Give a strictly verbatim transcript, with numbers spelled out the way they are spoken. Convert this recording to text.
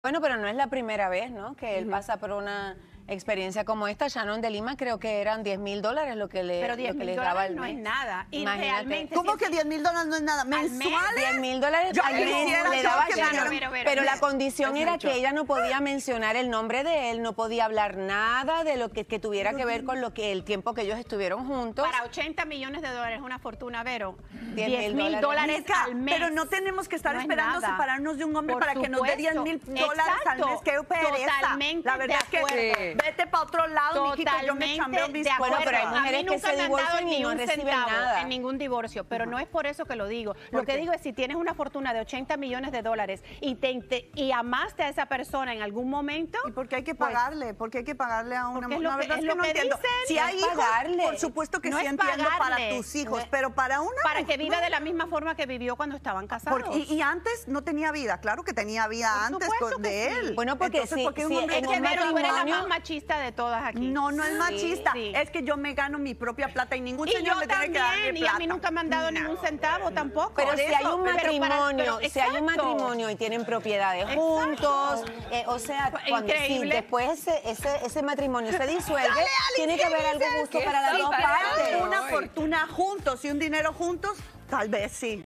Bueno, pero no es la primera vez, ¿no?, que él uh-huh. pasa por una experiencia como esta. Shannon de Lima, creo que eran diez mil dólares lo que le, pero diez, lo que les daba al mes. No es nada. Y realmente, ¿cómo si que diez mil dólares no es nada? ¿Mensuales? diez mil dólares al mes le daba a Shannon. Pero, pero, pero, pero la condición era mucho. Que ella no podía mencionar el nombre de él, no podía hablar nada de lo que, que tuviera que ver con lo que el tiempo que ellos estuvieron juntos. Para ochenta millones de dólares, una fortuna, Vero. diez mil dólares al mes. Pero no tenemos que estar no esperando es separarnos de un hombre por para supuesto. Que nos dé diez mil dólares al mes. ¡Qué pereza! Totalmente la verdad es que... Sí. Vete para otro lado, mijito, yo me chambeo un bizcocho. Bueno, pero hay mujeres que se divorcian y no reciben nada. En ningún divorcio, pero no es por eso que lo digo. Lo que digo es, si tienes una fortuna de ochenta millones de dólares y te, te y amaste a esa persona en algún momento... ¿Y por qué hay que pagarle? Pues, ¿por qué hay que pagarle a una mujer? La verdad es que no entiendo. Si hay hijos, por supuesto que sí entiendo para tus hijos, pero para una... Para que viva de la misma forma que vivió cuando estaban casados. Y antes no tenía vida, claro que tenía vida antes de él. Bueno, porque sí, en un matrimonio... machista de todas aquí. No, no es sí, machista. Sí. Es que yo me gano mi propia plata y ningún y señor yo me también, tiene que dar mi plata. Y a mí nunca me han dado no, ningún centavo no, tampoco. Pero si eso, hay un matrimonio, pero para, pero, si hay un matrimonio y tienen propiedades exacto. juntos, eh, o sea, cuando, si después ese, ese, ese matrimonio se disuelve, dale, Ali, tiene que haber algo justo para las dos partes. Una fortuna juntos y un dinero juntos, tal vez sí.